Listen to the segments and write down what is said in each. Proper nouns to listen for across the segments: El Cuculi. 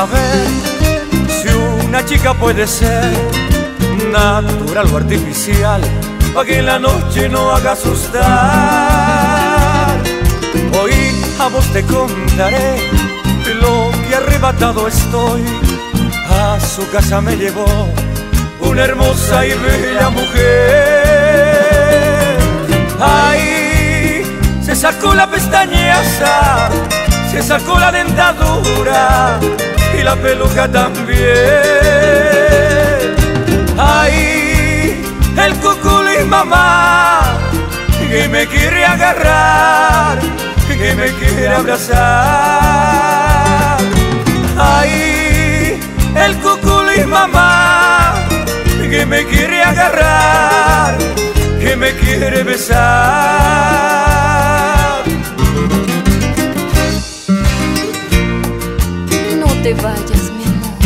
saber si una chica puede ser natural o artificial, pa' que en la noche no haga asustar. Hoy a vos te contaré lo que arrebatado estoy. A su casa me llevó una hermosa y bella mujer. Ay, se sacó la pestañaza, se sacó la dentadura y la peluca también. Ay, el cuculi mamá, que me quiere agarrar, que me quiere abrazar. Ay, el cuculi mamá, que me quiere agarrar, que me quiere besar. No te vayas, mi amor,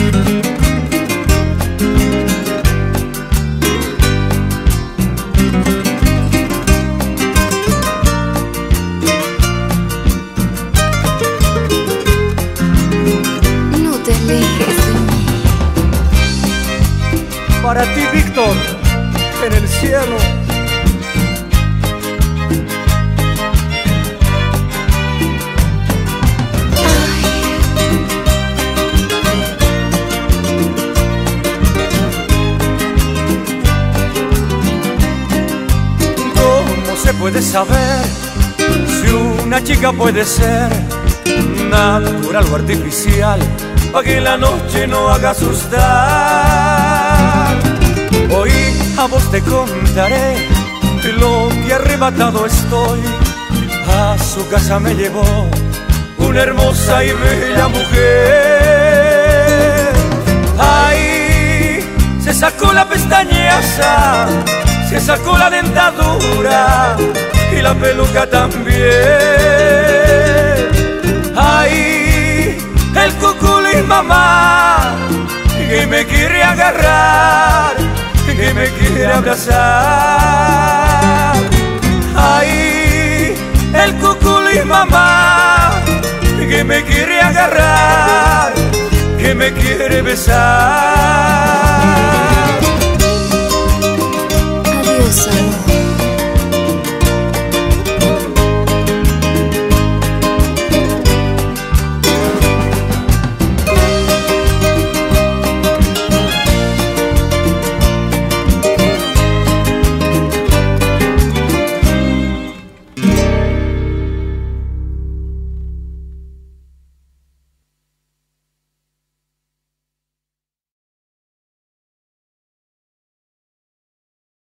no te alejes de mí. Para ti, Víctor, en el cielo. Puedes saber si una chica puede ser natural o artificial, pa' que la noche no haga asustar. Hoy a vos te contaré lo que arrebatado estoy. A su casa me llevó una hermosa y bella mujer. Ay, se sacó la pestañaza, se sacó la dentadura y la peluca también. Ay, el cuculi mamá, que me quiere agarrar, que me quiere abrazar. Ay, el cuculi mamá, que me quiere agarrar, que me quiere besar.